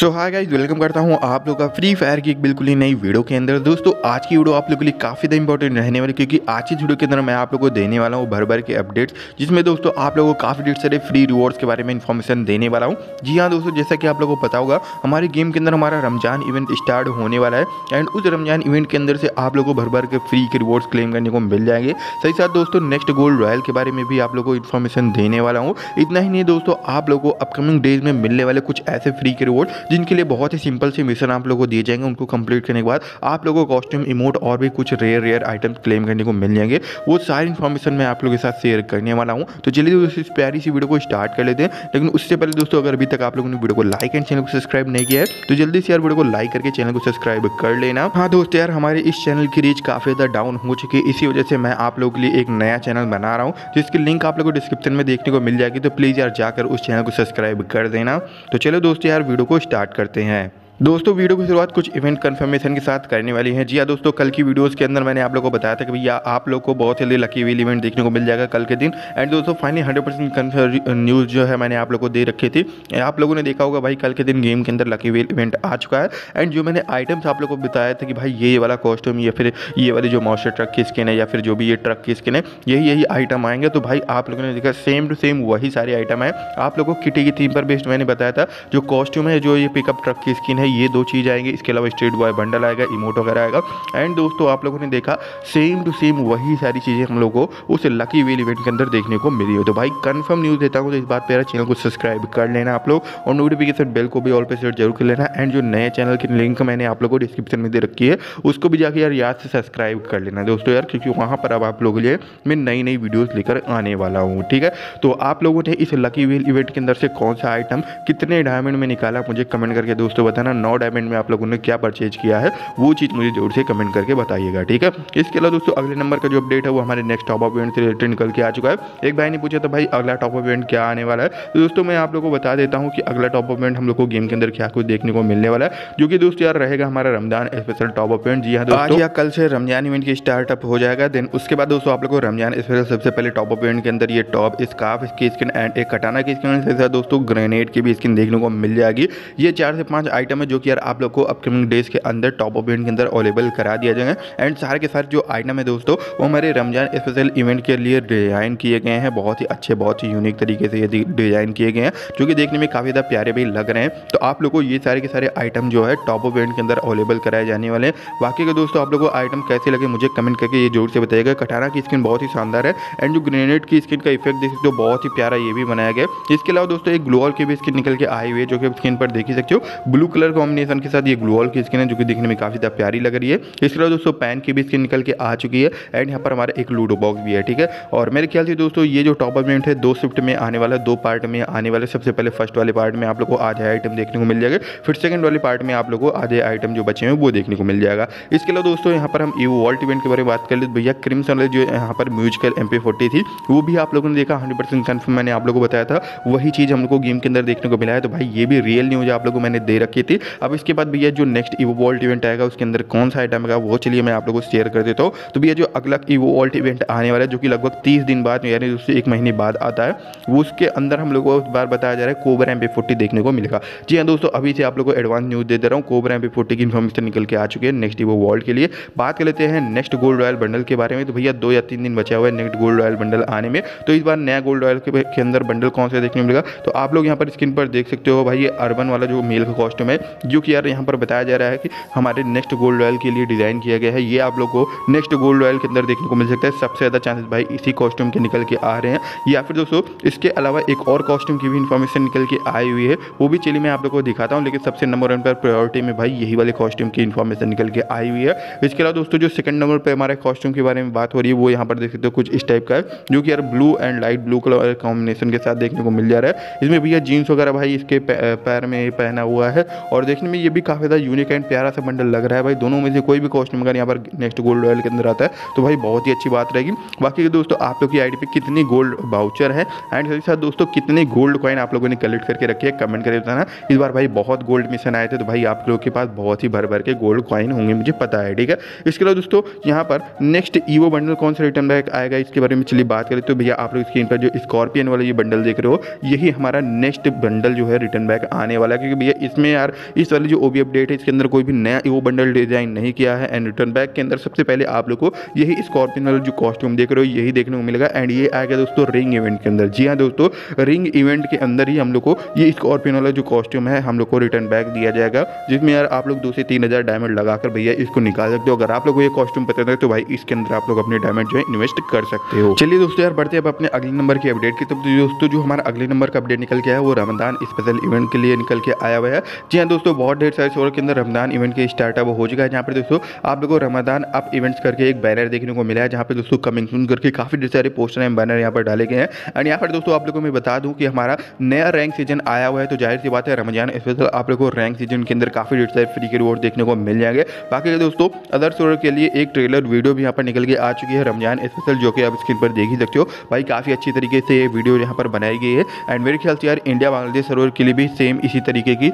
सो hi guys, welcome करता हूं आप लोग का फ्री फायर की एक बिल्कुल ही नई वीडियो के अंदर। दोस्तों आज की वीडियो आप लोगों के लिए काफ़ी ज़्यादा इंपॉर्टेंट रहने वाली, क्योंकि आज की वीडियो के अंदर मैं आप लोगों को देने वाला हूं भर के अपडेट्स, जिसमें दोस्तों आप लोगों को काफ़ी ढेर सारे फ्री रिवॉर्ड्स के बारे में इन्फॉर्मेशन देने वाला हूँ। जी हाँ दोस्तों, जैसा कि आप लोगों को पता होगा हमारे गेम के अंदर हमारा रमज़ान इवेंट स्टार्ट होने वाला है एंड उस रमज़ान इवेंट के अंदर से आप लोगों को भर के फ्री के रिवॉर्ड्स क्लेम करने को मिल जाएंगे। साथ ही साथ दोस्तों नेक्स्ट गोल्ड रॉयल के बारे में भी आप लोगों को इन्फॉर्मेशन देने वाला हूँ। इतना ही नहीं दोस्तों, आप लोगों को अपकमिंग डेज में मिलने वाले कुछ ऐसे फ्री के रिवॉर्ड जिनके लिए बहुत ही सिंपल से मिशन आप लोगों को दिए जाएंगे। उनको कंप्लीट करने के बाद आप लोगों को कॉस्ट्यूम, इमोट और भी कुछ रेयर आइटम्स क्लेम करने को मिल जाएंगे। वो सारी इन्फॉर्मेशन मैं आप लोगों के साथ शेयर करने वाला हूं। तो चलिए दोस्तों इस प्यारी सी वीडियो को स्टार्ट कर लेते हैं। लेकिन उससे पहले दोस्तों अगर अभी तक आप लोगों ने वीडियो को लाइक एंड चैनल को सब्सक्राइब नहीं किया है तो जल्दी से यार वीडियो को लाइक करके चैनल को सब्सक्राइब कर लेना। हाँ दोस्तों यार, हमारे इस चैनल की रीच काफ़ी ज़्यादा डाउन हो चुकी है, इसी वजह से मैं आप लोगों के लिए एक नया चैनल बना रहा हूँ जिसकी लिंक आप लोगों को डिस्क्रिप्शन में देखने को मिल जाएगी। तो प्लीज़ यार जाकर उस चैनल को सब्सक्राइब कर देना। तो चलो दोस्तों यार वीडियो को स्टार्ट करते हैं। दोस्तों वीडियो की शुरुआत कुछ इवेंट कंफर्मेशन के साथ करने वाली है। जी हाँ दोस्तों, कल की वीडियोस के अंदर मैंने आप लोगों को बताया था कि भैया आप लोगों को बहुत जल्दी लकी व्हील इवेंट देखने को मिल जाएगा कल के दिन। एंड दोस्तों फाइनली 100% न्यूज़ जो है मैंने आप लोगों को दे रखी थी। आप लोगों ने देखा होगा भाई कल के दिन गेम के अंदर लकी व्हील इवेंट आ चुका है। एंड जो मैंने आइटम्स आप लोगों को बताया था कि भाई ये वाला कॉस्ट्यूम या फिर ये वाली जो मॉन्स्टर ट्रक की स्किन है या फिर जो भी ये ट्रक की स्किन है, यही आइटम आएंगे। तो भाई आप लोगों ने देखा सेम टू सेम वही सारे आइटम है। आप लोगों को किटी की थीम पर बेस्ड मैंने बताया था जो कॉस्ट्यूम है, जो ये पिकअप ट्रक की स्किन है, ये दो चीज़ आएंगे। इसके अलावा स्ट्रीट बॉय बंडल आएगा, इमोट वगैरह आएगा। एंड दोस्तों आप लोगों ने देखा सेम टू सेम वही सारी चीज़ें हम लोगों को उस लकी व्हील इवेंट के अंदर देखने को मिली है। तो भाई कंफर्म न्यूज़ देता हूँ तो इस बात पर चैनल को सब्सक्राइब कर लेना आप लोग और नोटिफिकेशन बेल को भी ऑल पे सेट जरूर कर लेना। एंड जो नए चैनल की लिंक मैंने आप लोगों को डिस्क्रिप्शन में दे रखी है उसको भी जाकर यार याद से सब्सक्राइब कर लेना दोस्तों यार, क्योंकि वहाँ पर अब आप लोगों के लिए मैं नई नई वीडियोज़ लेकर आने वाला हूँ। ठीक है, तो आप लोगों ने इस लकी व्हील इवेंट के अंदर से कौन सा आइटम कितने डायमंड में निकाला मुझे कमेंट करके दोस्तों बताना। 9 डायमंड में आप लोगों ने क्या परचेज किया है वो चीज़ मुझे जरूर से कमेंट करके बताइएगा। ठीक है, इसके अलावा दोस्तों अगले नंबर का जो अपडेट है वो हमारे नेक्स्ट टॉप अप इवेंट से रिलेटेड निकल के आ चुका है। एक भाई ने पूछा था भाई अगला टॉप अप इवेंट क्या आने वाला है, तो दोस्तों मैं आप लोगों को बता देता हूँ कि अगला टॉप अप इवेंट हम लोग को गेम के अंदर क्या कुछ देखने को मिलने वाला है, जो कि दोस्तों यार रहेगा हमारा Ramzan special top up event. जी हाँ दोस्तों, आज कल से रमजान इवेंट की स्टार्टअप हो जाएगा। देन उसके बाद दोस्तों आप लोगों को रमजान स्पेशल सबसे पहले टॉप अप इवेंट के अंदर ये टॉप, स्कार्फ की स्किन एंड एक कटाना की स्किन, दोस्तों ग्रेनेड की भी स्किन देखने को मिल जाएगी। ये 4 से 5 आइटम है जो कि यार आप लोग को अपकमिंग डेज के अंदर टॉप अप इवेंट के अंदर अवेलेबल करा दिया जाएगा। एंड सारे के सारे जो आइटम है दोस्तों वो हमारे रमजान स्पेशल इवेंट के लिए डिज़ाइन किए गए हैं। बहुत ही अच्छे, बहुत ही यूनिक तरीके से ये डिज़ाइन किए गए हैं जो कि देखने में काफ़ी ज़्यादा प्यारे भी लग रहे हैं। तो आप लोग को ये सारे के सारे आइटम जो है टॉप अप इवेंट के अंदर अवेलेबल कराए जाने वाले हैं। बाकी के दोस्तों आप लोग को आइटम कैसे लगे मुझे कमेंट करके ये जरूर से बताइएगा। कटाना की स्किन बहुत ही शानदार है एंड जो ग्रेनेड की स्किन का इफेक्ट देख सकते हो बहुत ही प्यारा ये भी बनाया गया। इसके अलावा दोस्तों एक ग्लोअल की भी स्किन निकल के आई हुई है जो कि स्किन पर देख ही सकते हो, ब्लू कलर कॉम्बिनेशन के साथ ये ग्लोअल की स्किन है जो कि दिखने में काफ़ी ज़्यादा प्यारी लग रही है। इसके अलावा दोस्तों पैन की भी स्किन निकल के आ चुकी है एंड यहाँ पर हमारा एक लूडो बॉक्स भी है। ठीक है, और मेरे ख्याल से दोस्तों ये जो टॉप अप इवेंट है 2 शिफ्ट में आने वाला है, 2 पार्ट में आने वाला है। सबसे पहले फर्स्ट वाले पार्ट में आप लोग को आधे आइटम देखने को मिल जाएगा, फिर सेकंड वाले पार्ट में आप लोग को आधे आइटम जो बचे हैं वो देखने को मिल जाएगा। इसके अलावा दोस्तों यहाँ पर हम ईवो वॉल्ट इवेंट के बारे में बात कर ले, भैया क्रिम्सन वाले जो यहाँ पर म्यूजिकल MP40 थी वो भी आप लोगों ने देखा 100% कन्फर्म मैंने आप लोगों को बताया था वही चीज़ हम लोग को गेम के अंदर देखने को मिला है। तो भाई ये भी रियल न्यूज़ आप लोगों को मैंने दे रखी थी। अब इसके बाद भैया जो नेक्स्ट ईवो वॉल्ट इवेंट आएगा उसके अंदर कौन सा आइटम आएगा वो चलिए मैं आप लोगों को शेयर कर देता हूँ। तो भैया जो अगला ईवो वॉल्ट इवेंट आने वाला है जो कि लगभग 30 दिन बाद यानी उससे 1 महीने बाद आता है, वो उसके अंदर हम लोगों को इस बार बताया जा रहा है कोबरा MB40 देखने को मिलेगा। जी हाँ दोस्तों, अभी से आप लोगों को एडवांस न्यूज़ दे रहा हूँ, कोबरा MB40 की इन्फॉर्मेशन निकल के आ चुकी है नेक्स्ट ईवो वॉल्ट के लिए। बात कर लेते हैं नेक्स्ट गोल्ड रॉयल बंडल के बारे में। तो भैया 2 या 3 दिन बचा हुआ है नेक्स्ट गोल्ड रॉयल बंडल आने में। तो इस बार नया गोल्ड रॉयल के अंदर बंडल कौन सा देखने को मिलेगा, तो आप लोग यहाँ पर स्क्रीन पर देख सकते हो भाई ये अर्बन वाला जो मेल का कॉस्ट्यूम है जो कि यार यहाँ पर बताया जा रहा है कि हमारे नेक्स्ट गोल्ड रॉयल के लिए डिज़ाइन किया गया है। ये आप लोग को नेक्स्ट गोल्ड रॉयल के अंदर देखने को मिल सकता है। सबसे ज़्यादा चांसेस भाई इसी कॉस्ट्यूम के निकल के आ रहे हैं, या फिर दोस्तों इसके अलावा एक और कॉस्ट्यूम की भी इन्फॉर्मेशन निकल के आई हुई है वो भी चलिए मैं आप लोग को दिखाता हूँ। लेकिन सबसे नंबर 1 पर प्रायोरिटी में भाई यही वाले कॉस्ट्यूम की इन्फॉर्मेशन निकल के आई हुई है। इसके अलावा दोस्तों जो सेकंड नंबर पर हमारे कॉस्ट्यूम के बारे में बात हो रही है वो यहाँ पर देख सकते हो कुछ इस टाइप का है जो कि यार blue and light blue colour combination के साथ देखने को मिल जा रहा है। इसमें भैया जीन्स वगैरह भाई इसके पैर में पहना हुआ है और देखने में ये भी काफ़ी ज़्यादा यूनिक एंड प्यारा सा बंडल लग रहा है। भाई दोनों में से कोई भी कॉस्ट्यूम अगर यहाँ पर नेक्स्ट गोल्ड रॉयल के अंदर आता है तो भाई बहुत ही अच्छी बात रहेगी। बाकी दोस्तों आप लोग की आईडी पे कितने गोल्ड वाउचर है एंड साथ ही साथ दोस्तों कितने गोल्ड कॉइन आप लोगों ने कलेक्ट करके रखे हैं कमेंट करके बताना। इस बार भाई बहुत गोल्ड मिशन आए थे तो भाई आप लोगों के पास बहुत ही भर के गोल्ड कॉइन होंगे मुझे पता है। ठीक है, इसके अलावा दोस्तों यहाँ पर नेक्स्ट ईवो बंडल कौन सा रिटर्न बैक आएगा इसके बारे में चलिए बात करें। तो भैया आप लोग स्क्रीन पर जो स्कॉर्पियन वाला ये बंडल देख रहे हो यही हमारा नेक्स्ट बंडल जो है रिटर्न बैक आने वाला है, क्योंकि भैया इसमें यार इस वाली जो ओबी अपडेट है इसके अंदर कोई भी नया ईवो बंडल डिजाइन नहीं किया है। एंड रिटर्न बैक के अंदर सबसे पहले आप लोग को यही स्कॉर्पियन वाला जो कॉस्ट्यूम देख रहे हो यही देखने को मिलेगा। एंड ये आ गया दोस्तों रिंग इवेंट के अंदर। जी हाँ दोस्तों, रिंग इवेंट के अंदर ही हम लोग को ये स्कॉर्पियन वाला जो कॉस्ट्यूम है हम लोग को रिटर्न बैक दिया जाएगा, जिसमें यार आप लोग 2 से 3 हज़ार डायमंड लगाकर भैया इसको निकाल सकते हो। अगर आप लोग को ये कॉस्ट्यूम पसंद है तो भाई इसके अंदर आप लोग अपने डायमंड जो है इन्वेस्ट कर सकते हो। चलिए दोस्तों यार बढ़ते अब अपने अगले नंबर की अपडेट की। तो दोस्तों जो हमारा अगले नंबर का अपडेट निकल के आया वो रमजान स्पेशल इवेंट के लिए निकल के आया हुआ है। जी हाँ दोस्तों, बहुत ढेर सारे शोर के अंदर रमजान इवेंट के स्टार्टअप हो चुका है, जहाँ पर दोस्तों आप लोगों को रमजान अप इवेंट्स करके एक बैनर देखने को मिला है, जहाँ पर दोस्तों कमिंग सून करके काफी ढेर सारे पोस्टर एंड बैनर यहाँ पर डाले गए हैं। एंड यहाँ पर दोस्तों आप लोगों को मैं बता दूँ कि हमारा नया रैंक सीजन आया हुआ है, तो जाहिर सी बात है रमजान स्पेशल आप लोगों को रैंक सीजन के अंदर काफी ढेर सारे फ्री के रिवॉर्ड देखने को मिल जाएंगे। बाकी दोस्तों अदर शोर के लिए एक ट्रेलर वीडियो भी यहाँ पर निकल के आ चुकी है रमजान स्पेशल, जो कि आप स्क्रीन पर देख ही सकते हो। भाई काफ़ी अच्छी तरीके से ये वीडियो यहाँ पर बनाई गई है। एंड मेरे ख्याल से यार इंडिया बांग्लादेश सर्वर के लिए भी सेम इसी तरीके की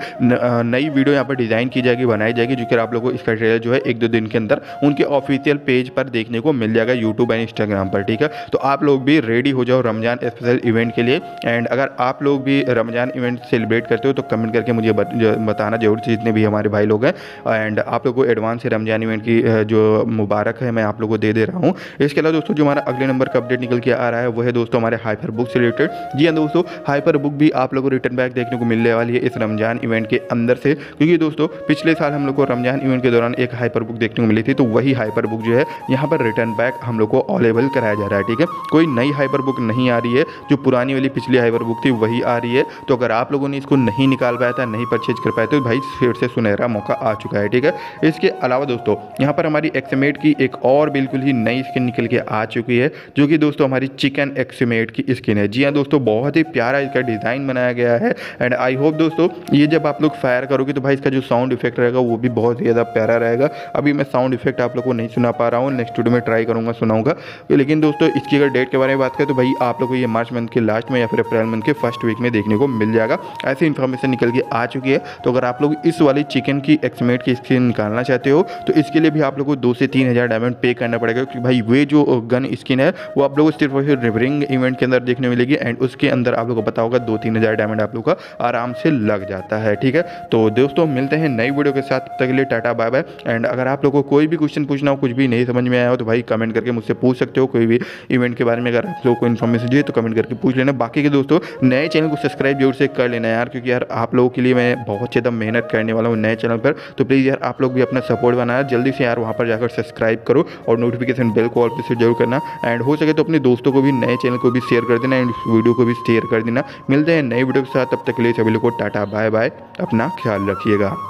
नई वीडियो यहाँ पर डिज़ाइन की जाएगी, बनाई जाएगी, जो कि आप लोगों को इसका ट्रेलर जो है 1-2 दिन के अंदर उनके ऑफिशियल पेज पर देखने को मिल जाएगा, यूट्यूब एंड इंस्टाग्राम पर। ठीक है, तो आप लोग भी रेडी हो जाओ रमजान स्पेशल इवेंट के लिए। एंड अगर आप लोग भी रमजान इवेंट सेलिब्रेट करते हो तो कमेंट करके मुझे बताना जरूर, जितने भी हमारे भाई लोग हैं। एंड आप लोग को एडवांस से रमजान इवेंट की जो मुबारक है मैं आप लोग को दे रहा हूँ। इसके अलावा दोस्तों जो हमारा अगले नंबर का अपडेट निकल के आ रहा है वो है दोस्तों हमारे हाइपरबुक से रिलेटेड। जी हाँ दोस्तों, हाइपरबुक भी आप लोगों को रिटर्न बैक देखने को मिलने वाली है इस रमजान इवेंट के अंदर से, क्योंकि दोस्तों पिछले साल हम लोग को रमजान इवेंट के दौरान एक हाइपरबुक देखने को मिली थी, तो वही हाइपरबुक जो है यहाँ पर रिटर्न बैक हम लोग को अवेलेबल कराया जा रहा है। ठीक है, कोई नई हाइपरबुक नहीं आ रही है, जो पुरानी वाली पिछली हाइपरबुक थी वही आ रही है। तो अगर आप लोगों ने इसको नहीं निकाल पाया था, नहीं परचेज कर पाया तो भाई फिर से सुनहरा मौका आ चुका है। ठीक है, इसके अलावा दोस्तों यहाँ पर हमारी एक्समेट की एक और बिल्कुल ही नई स्किन निकल के आ चुकी है, जो कि दोस्तों हमारी चिकन एक्समेट की स्किन है। जी हाँ दोस्तों, बहुत ही प्यारा इसका डिज़ाइन बनाया गया है। एंड आई होप दोस्तों ये जब आप लोग फायर करोगे तो भाई इसका जो साउंड इफेक्ट रहेगा वो भी बहुत ही ज़्यादा प्यारा रहेगा। अभी मैं साउंड इफेक्ट आप लोग को नहीं सुना पा रहा हूँ, नेक्स्ट वीडियो में ट्राई करूँगा सुनाऊँगा। लेकिन दोस्तों इसकी अगर डेट के बारे में बात करें तो भाई आप लोग को ये मार्च मंथ के लास्ट में या फिर अप्रैल मंथ के फर्स्ट वीक में देखने को मिल जाएगा। ऐसी इन्फॉर्मेशन निकल के आ चुकी है, तो अगर आप लोग इस वाली चिकन की एक्समेट की स्किन निकालना चाहते हो तो इसके लिए भी आप लोग को 2 से 3 हज़ार डायमंड पे करना पड़ेगा, क्योंकि भाई वे जो गन स्किन है वो आप लोगों को सिर्फ और सिर्फ रिंग इवेंट के अंदर देखने मिलेगी। एंड उसके अंदर आप लोगों को पता होगा 2-3 हज़ार डायमंड आप लोगों का आराम से लग जाता है। ठीक है, तो दोस्तों मिलते हैं नई वीडियो के साथ, तब तक के लिए टाटा बाय बाय। एंड अगर आप लोगों को कोई भी क्वेश्चन पूछना हो, कुछ भी नहीं समझ में आया हो तो भाई कमेंट करके मुझसे पूछ सकते हो। कोई भी इवेंट के बारे में अगर आप लोगों को इन्फॉर्मेशन चाहिए तो कमेंट करके पूछ लेना। बाकी के दोस्तों नए चैनल को सब्सक्राइब जरूर से कर लेना यार, क्योंकि यार आप लोगों के लिए मैं बहुत ज़्यादा मेहनत करने वाला हूँ नए चैनल पर। तो प्लीज़ यार आप लोग भी अपना सपोर्ट बनाना, जल्दी से यार वहाँ पर जाकर सब्सक्राइब करो और नोटिफिकेशन बेल को ऑल पे सेट जरूर करना। एंड हो सके तो अपने दोस्तों को भी नए चैनल को भी शेयर कर देना एंड वीडियो को भी शेयर कर देना। मिलते हैं नई वीडियो के साथ, तब तक के लिए सभी लोग को टाटा बाय बाय, अपना ख्याल रखिएगा।